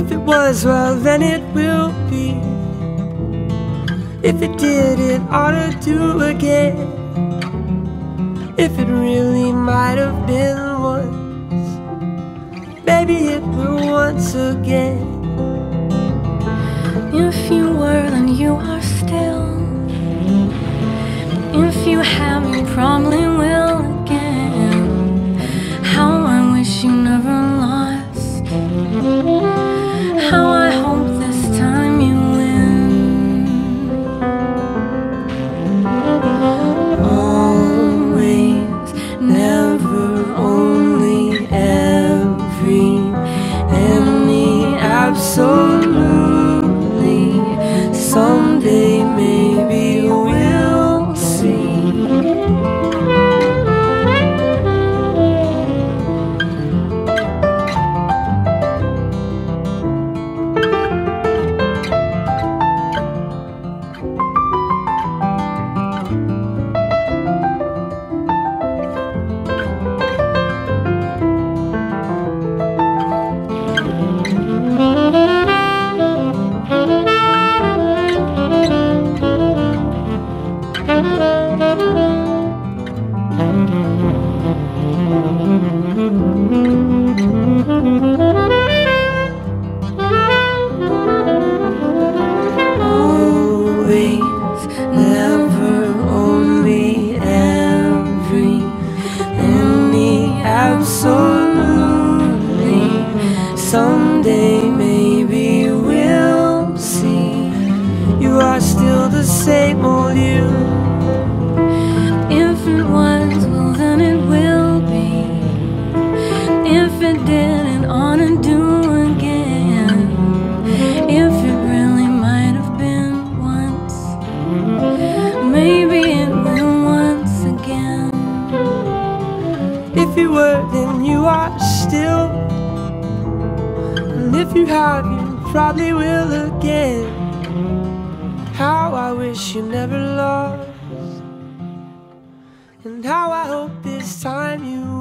If it was, well then it will be. If it did, it ought to do again. If it really might have been once, maybe it will once again. If you were, then you are still. If you have, you probably will again. How I wish you never lost. How I hope this time you win. Always, never, only, every, any, absolutely. Someday, maybe we'll see. How I hope this time you